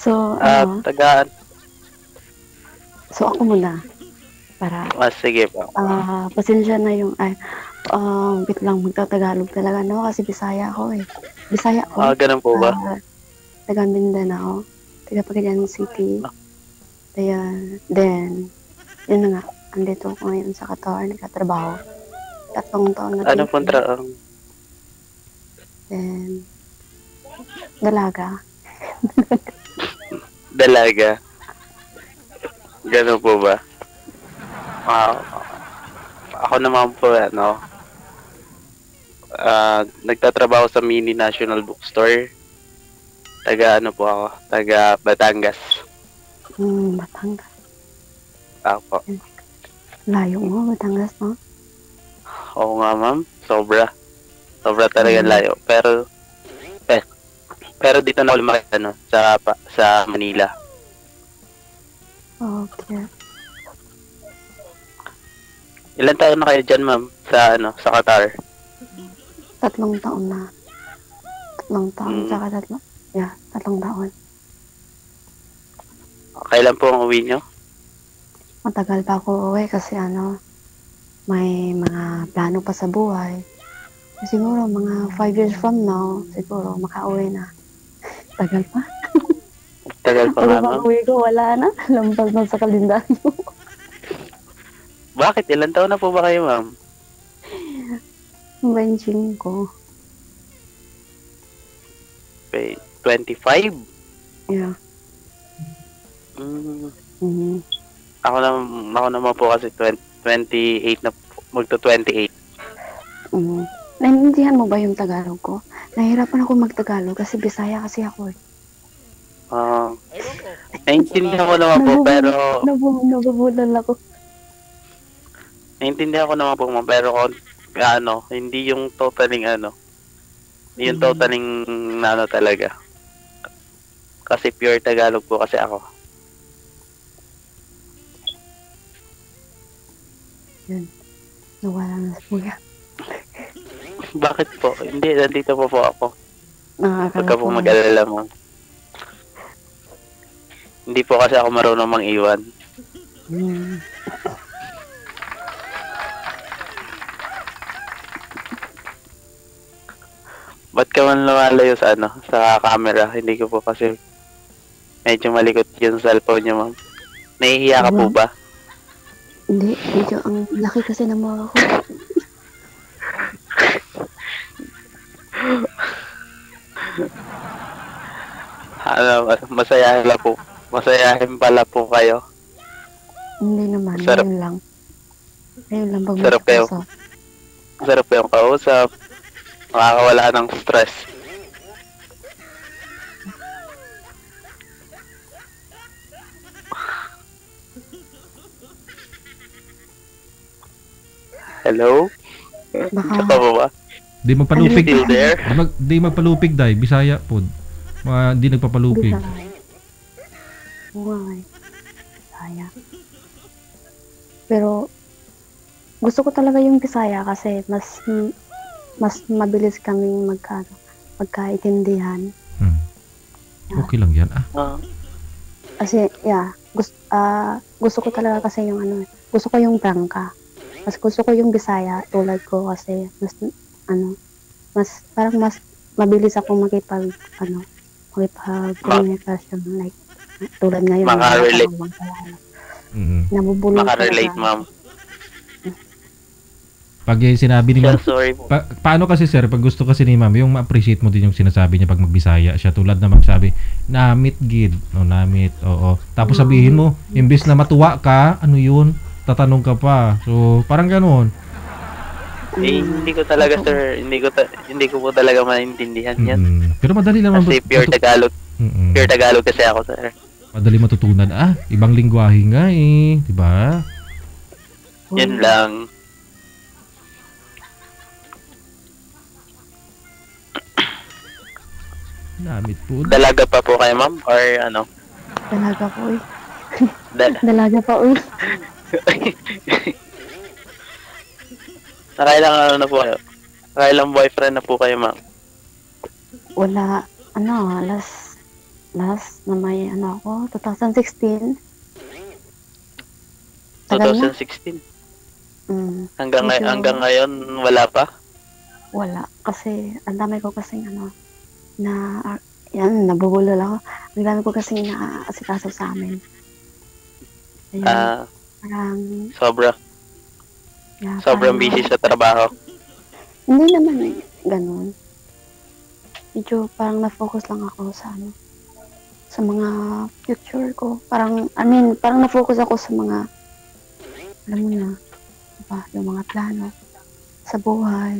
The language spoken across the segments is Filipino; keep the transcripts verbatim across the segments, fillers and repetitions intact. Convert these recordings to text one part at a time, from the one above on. So, uh, ano? Tagaan. So, ako muna. Para, ah, sige po. Ah, uh, pasensya na yung, ay, um, bit lang magtatagalog talaga, no? Kasi Bisaya ako, eh. Bisaya ako. Ah, ganun po ba? Uh, taga Mindanao. Taga Pagadian City. Ayan. Then, yun na nga. Andito ko ngayon sa Qatar, nagkatrabaho. Tatlong taon na. Ano pong trabaho? Then, dalaga. Dalaga. Gano'n po ba? Uh, ako naman po, ano, uh, nagtatrabaho sa Mini National Bookstore. Taga, ano po ako, taga Batangas. Hmm, Batangas. Ako. Layo mo, Batangas, no? Oo nga, ma'am. Sobra. Sobra talaga mm. layo. Pero, eh, pero dito na ako lumaki, ano, sa, sa Manila. Okay. Ilan taon na kayo dyan, ma'am? Sa, ano, sa Qatar? Tatlong taon na. Tatlong taon, mm. saka tatlong. Yeah, tatlong taon. Kailan po ang uwi nyo? Matagal pa ako uwi kasi, ano, may mga plano pa sa buhay. Siguro mga five years from now, siguro makauwi na. Tagal pa. Tagal pa nga, ma'am. Uwi ko, wala na. Lampas na sa kalendaryo. Bakit? Ilan taon na po ba kayo, ma'am? twenty-five. Okay. twenty-five? Yeah. Mm. Mm-hmm. Ako naman, ako naman po kasi twenty-eight na po. Magto-twenty-eight. Mm. Naiintindihan mo ba yung Tagalog ko? Nahirapan ako mag-Tagalog kasi Bisaya kasi ako eh. Ah. Uh, naiintindihan ko naman po pero... Nabubulan ako. Naiintindihan ko naman po pero ano, hindi yung totaling ano. Hindi yung totaling ano talaga. Kasi pure Tagalog po kasi ako. Yun. Nawala na siya. Bakit po? Hindi, nandito po po ako. Huwag ka po mag-alala mo. Hindi po kasi ako marunong mang-iwan. Mm. Ba't ka man lumalayo sa ano? Sa camera? Hindi ko po kasi medyo malikot yung cellphone niya, ma'am. Nahihiya ka po ba? Hindi, medyo ang laki kasi ng mga ko. Ano, masayahin lang po. Masayahin pala po kayo. Hindi naman, sarap. Ngayon lang. Ngayon lang pag sarap kayo. Sarap kayo ang kausap. Makakawala ng stress. Hello? Saka mo ba? Di magpalupig. Still there? Di, mag, di magpalupig, Day. Bisaya po. Mga di nagpapalupig. Why? Bisaya. Pero, gusto ko talaga yung Bisaya kasi mas mas mabilis kaming magka, magkaitindihan. Hmm. Yeah. Okay lang yan, ah. Uh, kasi, yeah. Gusto, uh, gusto ko talaga kasi yung ano, gusto ko yung prangka. Mas gusto ko yung Bisaya tulad ko kasi mas ano, mas, parang mas mabilis akong makipag, ano, makipag-communication, like, tulad ngayon. Makarelate. Mm-hmm. Nabubulong ka. Makarelate, ma'am. Pag sinabi ni ma'am, pa, paano kasi sir, pag gusto kasi ni ma'am, yung ma-appreciate mo din yung sinasabi niya pag mag-Bisaya siya, tulad na magsabi, namit, gid, no, namit, oo. Tapos sabihin mo, imbis na matuwa ka, ano yun, tatanong ka pa. So, parang ganun. Eh, hindi ko talaga sir, hindi ko ta hindi ko po talaga maintindihan yan. Mm. Pero madali lang kasi pure Tagalog. Mm-mm. Pure Tagalog kasi ako sir. Madali matutunan ah, ibang lingwahe nga eh, di ba? Yan lang. Namit po. Dalaga pa po kayo ma'am or ano? Dalaga po eh. Dal Dalaga pa eh. Nakailang ano na po kayo? Nakailang boyfriend na po kayo, ma'am? Wala, ano, last namanya ano ako, twenty sixteen. twenty sixteen? Mm. Hanggang, so, hanggang ngayon wala pa? Wala. Kasi ang dami ko kasing ano, na, yan, nabubulol ako. Ang dami ko kasing naaasikaso sa amin. Ayan, uh, parang... Sobra. Yeah, sobrang parang, busy sa trabaho. Hindi naman eh, ganun. Medyo parang na-focus lang ako sa ano, sa mga future ko. Parang, I mean, parang na-focus ako sa mga, alam mo na, diba, yung mga plano sa buhay.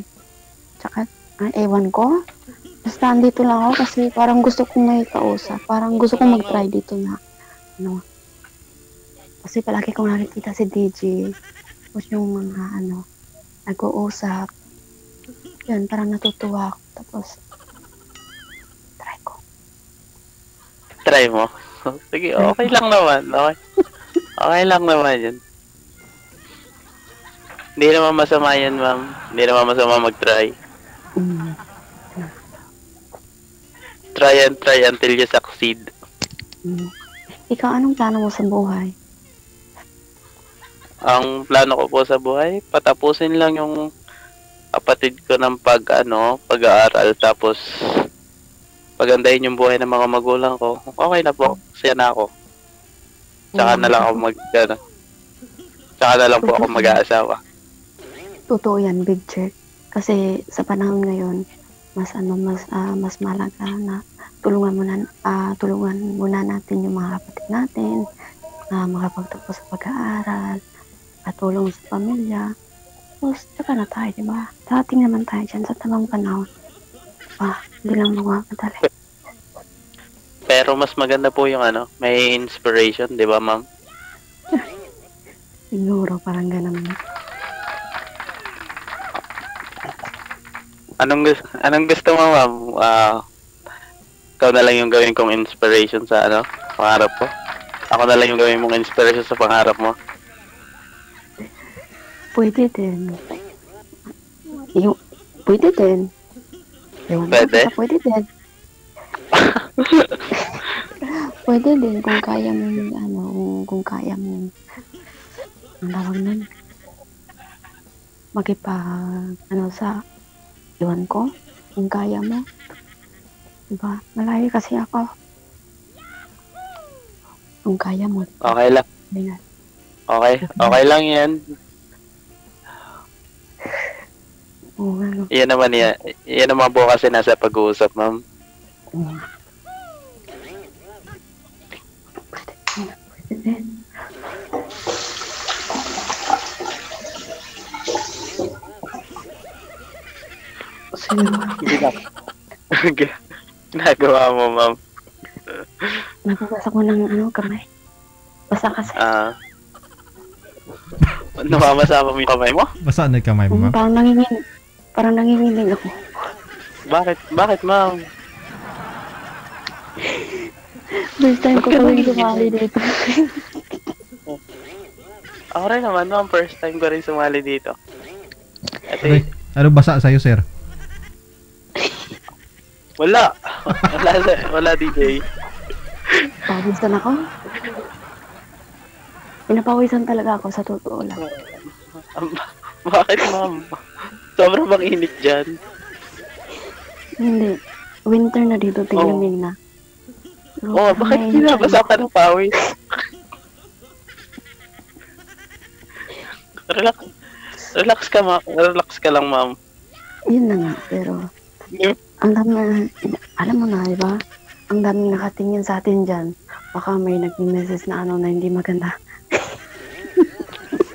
Tsaka, ay, ewan ko. Basta, andito lang ako kasi parang gusto kong may kausap. Parang gusto kong mag-try dito na, ano. Kasi palagi kong nakikita si D J. Tapos yung mga, ano, nag-uusap. Yun, parang natutuwa ako. Tapos, try mo. Sige, okay lang naman. Okay. Okay lang naman yun. Hindi naman masama yan, ma'am. Hindi naman masama mag-try. Mm. Try and try until you succeed. Mm. Ikaw, anong plano mo sa buhay? Ang plano ko po sa buhay, patapusin lang yung kapatid ko ng pag, ano, pag-aaral. Tapos... pagandahin yung buhay ng mga magulang ko, okay na po, siya na ako. Tsaka na lang ako mag... Ano, tsaka na lang po ako mag-aasawa. Totoo yan, Big Check. Kasi sa panahon ngayon, mas ano, mas uh, mas malaga na tulungan muna, uh, tulungan muna natin yung mga kapatid natin, uh, makapagtapos sa pag-aaral, patulong sa pamilya. Tapos, tsaka na tayo, di ba? Dating naman tayo dyan sa tamang panahon. Ah, hindi lang magkakadali. Pero mas maganda po yung ano, may inspiration, di ba ma'am? Siguro, parang ganun. Anong, anong gusto mo ma'am? Uh, ikaw na lang yung gawin kong inspiration sa ano, pangarap ko. Ako na lang yung gawin mong inspiration sa pangarap mo. Pwede din. Yung, pwede din. Ewan pwede? Ka, pwede din. Pwede din kung kaya mo yung ano, kung kaya mo ang tawag nun. Magipag, ano sa, iwan ko, kung kaya mo. Diba? Malayo kasi ako. Kung kaya mo. Okay lang. Okay, okay lang yan. Oh, ano. Yan naman yan. Yan naman po kasi nasa pag-uusap, ma'am. Mm. Ginagawa mo, ma'am. Nagpapasa ko ng ano, kamay. Basa kasi. Ah. Namamasa mo yung kamay mo? Basa na yung kamay mo, ma'am. Parang nanginginig. Parang nanginginig ako. Bakit? Bakit, ma'am? First time ko kami sumali dito. Ako rin naman, ma'am. First time ko rin sumali dito. Ate, ano basa sa'yo, sir? Wala. Wala, sir. Wala, D J. Pawisan ako? Pinapawisan talaga ako sa totoo lang. Bakit, ma'am? Sobrang bang init dyan? Hindi. Winter na dito, tinglamig oh. Na. Oo, oh, bakit kinabasa ka ng pawis? Relax. Relax ka, ma. Relax ka lang, ma'am. Yun na nga, pero... Yeah. Ang dami na... Alam mo na, diba? Ang daming nakatingin sa atin dyan. Baka may nag-message na ano na hindi maganda.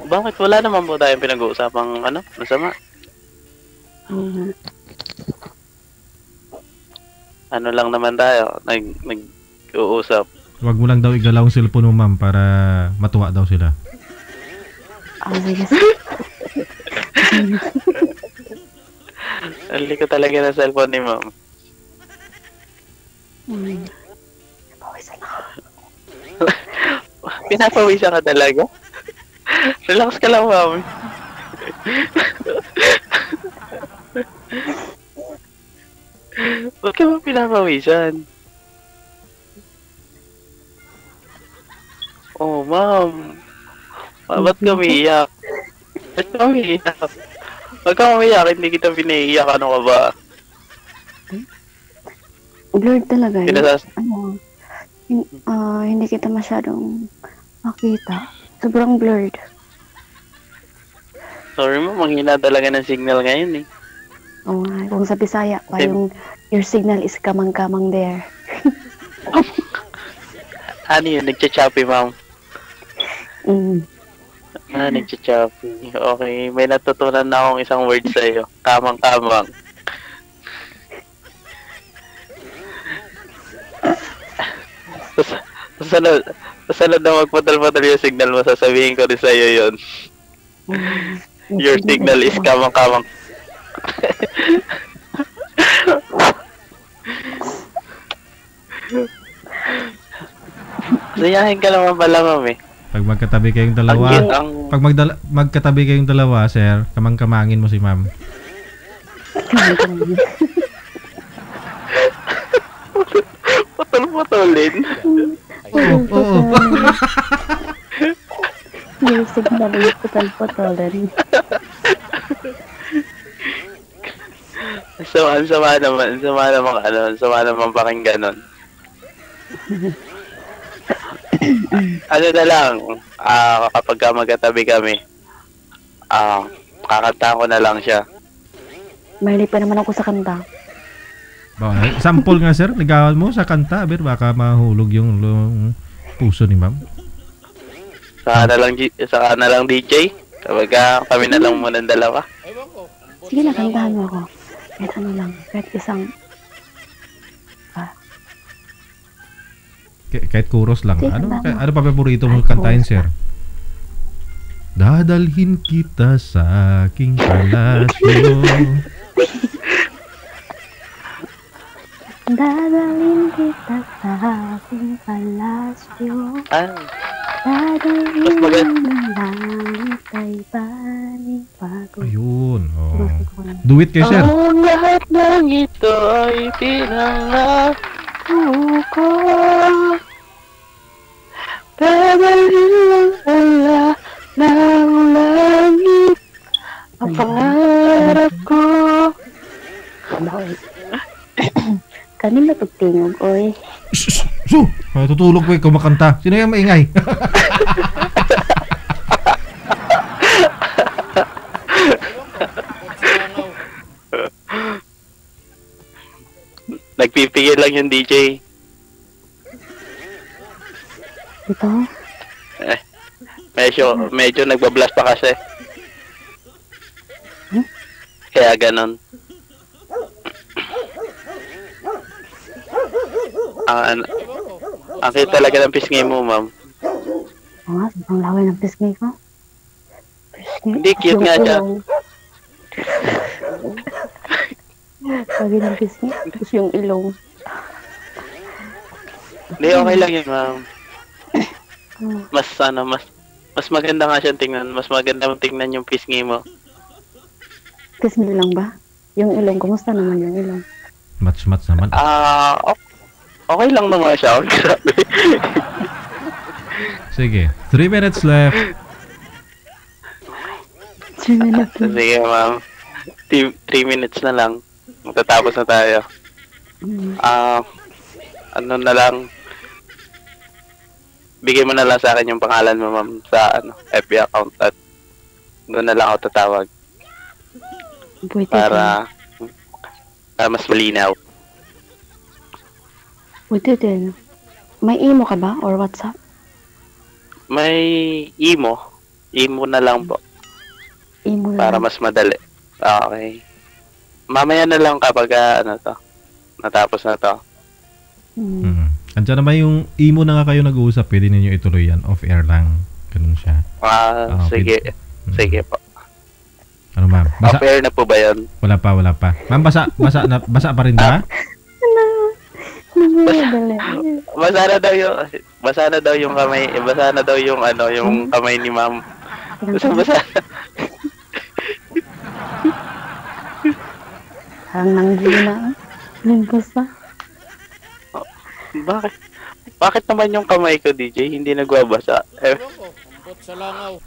Bakit? Wala naman po tayong pinag-uusapang ano? Masama. Mm-hmm. Ano lang naman tayo, nag nag-uusap. Huwag mo lang daw igalaw ang cellphone mo, ma'am, para matuwa daw sila. Oh, yes. Ang liko talaga ng cellphone ni ma'am. Hmm. Pinapawisan ako. Pinapawisan ka talaga? Relax ka lang, ma'am. Bakit ka ba pinapawisan? Ma'am. Ba't kami iyak? Ba't kami iyak? Ba't kami iyak? Hindi kita pinaiyak. Ano ka ba? Blurred talaga yun. Ano? Uh, hindi kita masyadong makita. Sobrang blurred. Sorry mo, manghina talaga ng signal ngayon eh. Oo nga, kung sa Bisaya pa yung your signal is kamang-kamang there. Ano yun, nagchachapi ma'am? Mm. Ah, nagchachapi. Okay, may natutunan na akong isang word sa'yo. Kamang-kamang. Salad, salad na magpatal-patal yung signal mo, sasabihin ko rin sa'yo yun. Your signal is kamang-kamang. Sayahin ka naman pala, ma'am eh. Pag magkatabi kayong dalawa, ang ang... pag magdala, magkatabi kayong dalawa, sir, kamang-kamangin mo si ma'am. Putol-putolin. Oo, oo. Yung signal yung putol-putolin. So, ang sama naman, ang sama naman, ano, ang sama naman pakinggan nun. Ano na lang, ah, kapag magkatabi kami, ah, kakanta ko na lang siya. Mahilig pa naman ako sa kanta. Bawal, sample nga sir, ligawan mo sa kanta, aber baka mahulog yung, yung puso ni ma'am. Saka na lang, saka na lang D J, kapag kami na lang muna ng dalawa. Sige na, kantahan mo ako. Kahit ano lang, kahit isang... Ah. Kahit kuros lang. Sige, ano kahit, ano pa paborito mo kantain, sir? Dadalhin kita sa aking palasyo. Dadalhin kita sa aking palasyo. Ah. Dadalhin na ita'y panibago. Ayun, oh. Do it kayo, sir. Ang lahat ng ito ay pinangako. Dadalhin lang pala ng langit ang pangarap ko. Kanina pagtingog, oy. Su! Tutulog ko eh, kumakanta. Sino yung maingay? Nagpipigil lang yung D J. Ito? Eh, medyo, medyo nagbablast pa kasi. Huh? Kaya ganon. Ah, an ang kaya talaga ng pisngi mo, ma'am. Ah, ang laway ng pisngi ko. Pisngi? Hindi, cute nga siya. Laway ng pisngi? Tapos yung ilong. Hindi, okay lang yun, ma'am. Mas, ano, mas mas maganda nga siya tingnan. Mas maganda tingnan yung pisngi mo. Pisngi lang ba? Yung ilong, kumusta naman yung ilong? Match-match naman. Ah, uh, okay. Okay lang naman siya, okay, sabi. Sige, three minutes left. three minutes left. Sige, ma'am. three minutes na lang. Matatapos na tayo. Ah, uh, ano na lang. Bigay mo na lang sa akin yung pangalan mo, ma'am, sa ano, F B account at doon na lang ako tatawag. Para, para mas malinaw. Pwede din. May emo ka ba? Or WhatsApp? May emo. Emo na lang po. Emo na para lang. Mas madali. Okay. Mamaya na lang kapag ano to. Natapos na to. Hmm. Hmm. Andiyan naman yung emo na nga kayo nag-uusap. Pwede ninyo ituloy yan. Off-air lang. Ganun siya. Ah, uh, sige. Hmm. Sige po. Ano ma'am? Off-air na po ba yan? Wala pa, wala pa. Ma'am, basa, basa, na, basa pa rin ba? Basa, basa na daw yung basa na daw yung kamay, basa na daw yung ano, yung kamay ni ma'am. Basa, basa. Parang nanggigil na. Limpos pa. Bakit? Bakit naman yung kamay ko, D J? Hindi nagwabasa. Uh,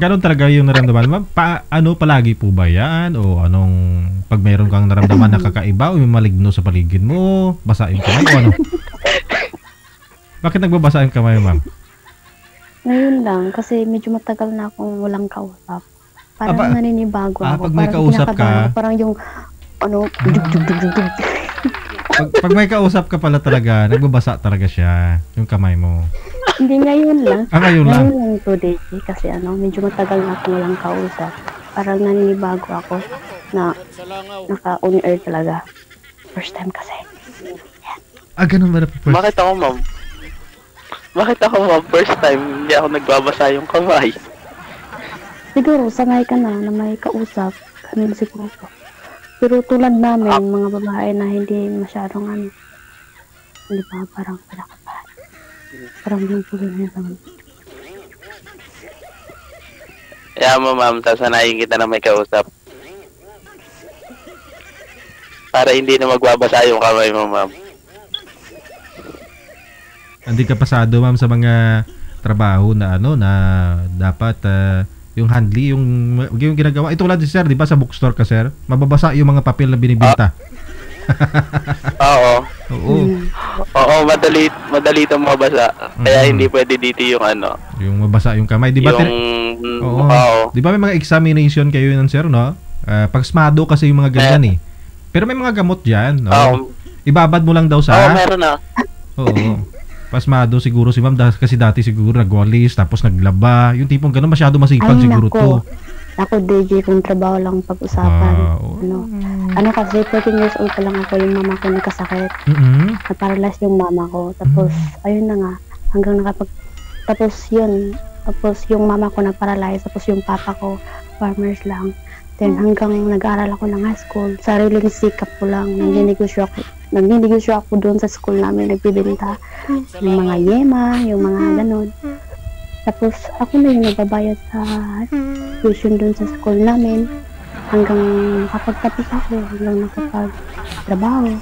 ganon talaga yung naramdaman. Pa, ano palagi po ba yan? O anong pag mayroon kang naramdaman na kakaiba o may maligno sa paligid mo, basain ka na o ano? Bakit nagbabasaan ka kamay, ma'am? Ngayon lang, kasi medyo matagal na akong walang kausap. Parang ah, naninibago ah, ako. Pag may parang kausap ka? Parang yung, ano, ah. dug, dug, dug, dug, dug. Pag, pag may kausap ka pala talaga, nagbabasa talaga siya, yung kamay mo. Hindi, ngayon lang. Ah, ngayon lang? Ngayon lang to, Daisy, kasi ano, medyo matagal na akong walang kausap. Parang naninibago ako na naka-on-air talaga. First time kasi. Yeah. Ah, ganun ba na first? Bakit ako, ma'am? Bakit ako, ma'am? First time, hindi ako nagbabasa yung kamay. Siguro, sanay ka na na may kausap. Ganun siguro. Pero tulad namin, ah, mga babae na hindi masyadong ano, hindi ba parang palakapan. Parang yung pulo na naman. Kaya mo ma'am, sasanayin kita na may kausap. Para hindi na magwabasa yung kamay mo ma'am. Hindi ka pasado ma'am sa mga trabaho na ano na dapat... Uh, yung handling, yung, yung ginagawa. Ito wala din sir, di ba sa bookstore ka sir? Mababasa yung mga papel na binibenta. Oo. Oo. Oo, madali, madali itong mabasa. Kaya mm. hindi pwede dito yung ano. Yung mabasa yung kamay. Di ba? Yung... Oo. Oo. Di ba may mga examination kayo yun sir, no? Uh, pag smado kasi yung mga ganyan eh. Pero may mga gamot dyan. No? Oo. Ibabad mo lang daw sa... Oo, meron na. Oo. Pasmado siguro si ma'am kasi dati siguro nagwalis tapos naglaba. Yung tipong gano'n masyado masipag ay, siguro naku. To. Ako D J kung trabaho lang pag-usapan. Uh, ano. ano kasi fourteen years old pa lang ako yung mama ko nagkasakit. Mm-hmm. Naparalyze yung mama ko. Tapos mm-hmm. ayun na nga hanggang nakapag tapos yun. Tapos yung mama ko nagparalyze tapos yung papa ko farmers lang. Then hanggang nag-aaral ako ng high school. Sariling sikap ko lang nagninegosyo ako. Nagninegosyo ako doon sa school namin, nagbibenta ng mga yema, yung mga ganon. Tapos ako na yung nagbabayad sa tuition doon sa school namin hanggang nakapagtapos ako, hanggang nakapagtrabaho.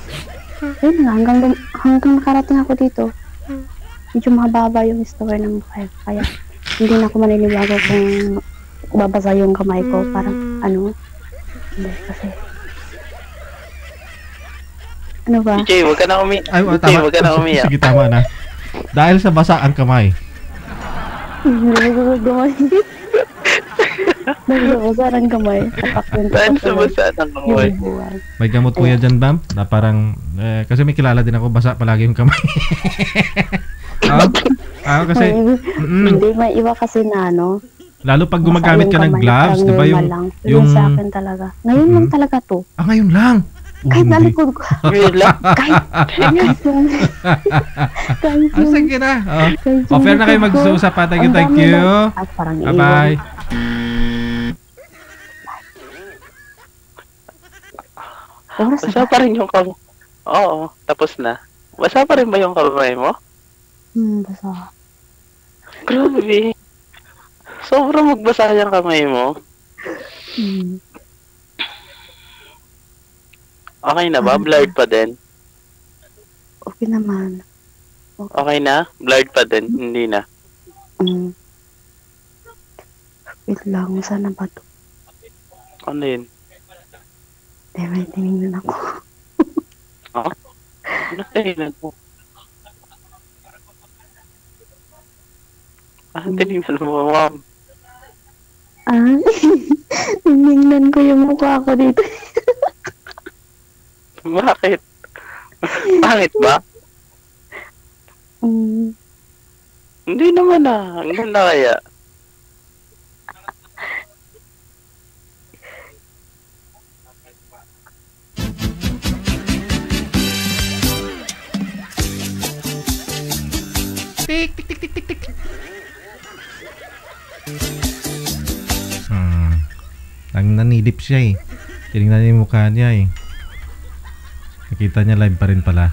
Ayun nga, hanggang, hanggang nakarating ako dito, medyo mababa yung story ng buhay. Kaya hindi na ako maninibago kung babasa yung kamay ko, parang ano, hindi kasi. Ano ba? D J, wag ka na umiyak. Ay, D J, wag ka na umiyak. Sige, tama na. Dahil sa basa ang kamay. Dahil sa basa ang kamay. Dahil sa basa ang kamay. May gamot kuya dyan, ma'am? Na parang, eh, kasi may kilala din ako, basa palagi yung kamay. Ako ah, ah, kasi... Hindi, mm, may iba kasi na, no? Lalo pag gumagamit ka ng gloves, di ba yung... Yung sa akin talaga. Ngayon lang talaga to. Ah, ngayon lang? Kahit nalikod ko. Kahit nalikod ko. Thank you. Sige na. Offer na kayo mag-usap pa. Thank you, thank you. Bye-bye. Basa pa rin yung kamay. Oo, tapos na. Basa pa rin ba yung kamay mo? Hmm, basa. Grabe. Sobrang magbasa yung kamay mo. Hmm. Okay na ba? Blurred pa din? Okay naman. Okay, okay na? Blurred pa din? Hindi na? Mm. Wait lang. Sana ba ito? Ano yun? Hindi, may tinignan ako. Ha? Ano tinignan mo? Ah, tinignan mo, ma'am. Ah? Tinignan ko yung mukha ko dito. Bakit? Pangit ba? Mm. Hindi naman ah. Ang ganda kaya. Tik, tik, tik, tik, tik. Hmm. Ang nanilip siya eh. Tinignan niya yung mukha niya eh. Nakita niya live pa rin pala.